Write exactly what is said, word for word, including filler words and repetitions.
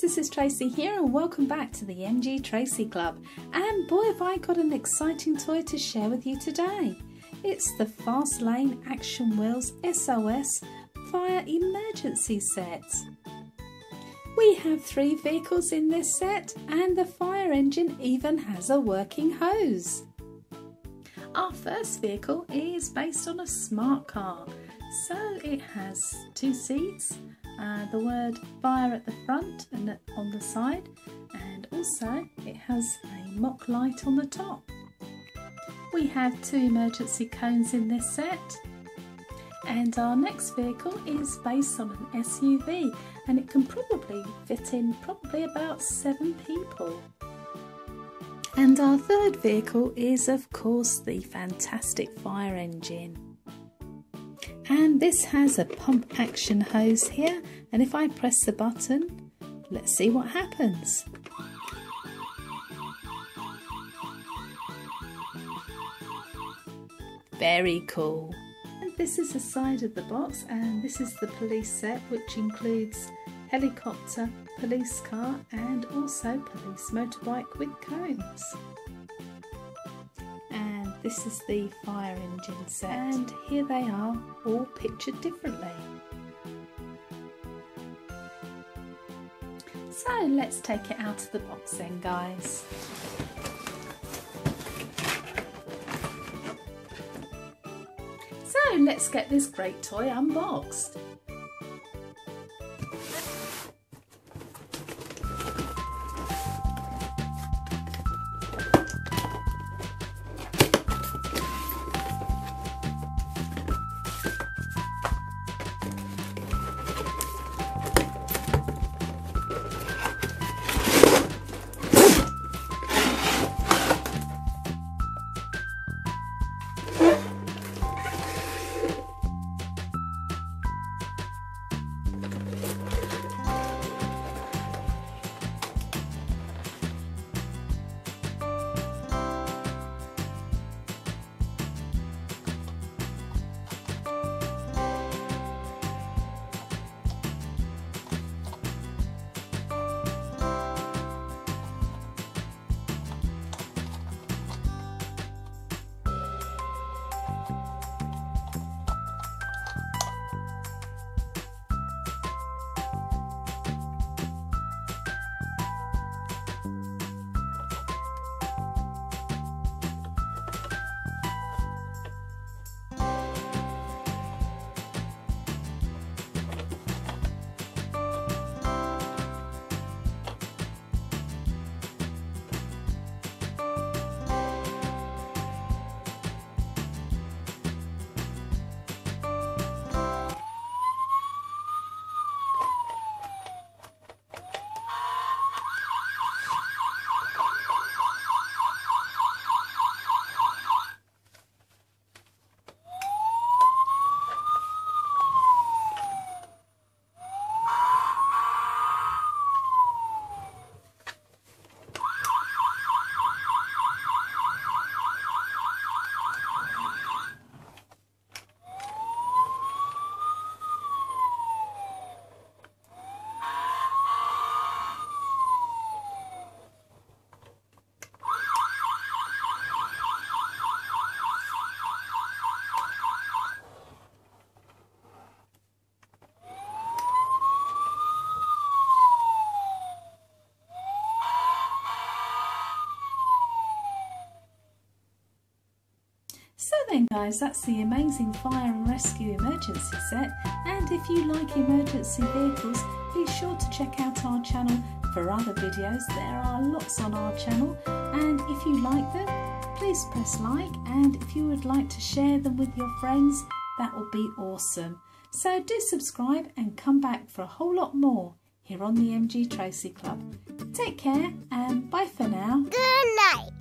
guys, this is Tracy here and welcome back to the M G Tracy Club, and boy have I got an exciting toy to share with you today. It's the Fast Lane Action Wheels S O S Fire Emergency Set. We have three vehicles in this set and the fire engine even has a working hose. Our first vehicle is based on a smart car, so it has two seats, Uh, the word fire at the front and on the side, and also it has a mock light on the top. We have two emergency cones in this set, and our next vehicle is based on an S U V and it can probably fit in probably about seven people. And our third vehicle is of course the fantastic fire engine. And this has a pump action hose here, and if I press the button, let's see what happens. Very cool. And this is the side of the box, and this is the police set, which includes helicopter, police car and also police motorbike with cones. This is the fire engine set, and here they are, all pictured differently. So let's take it out of the box then, guys. So let's get this great toy unboxed. So then guys, that's the amazing fire and rescue emergency set, and if you like emergency vehicles, be sure to check out our channel for other videos. There are lots on our channel, and if you like them, please press like, and if you would like to share them with your friends, that would be awesome. So do subscribe and come back for a whole lot more here on the M G Tracy Club. Take care and bye for now. Good night.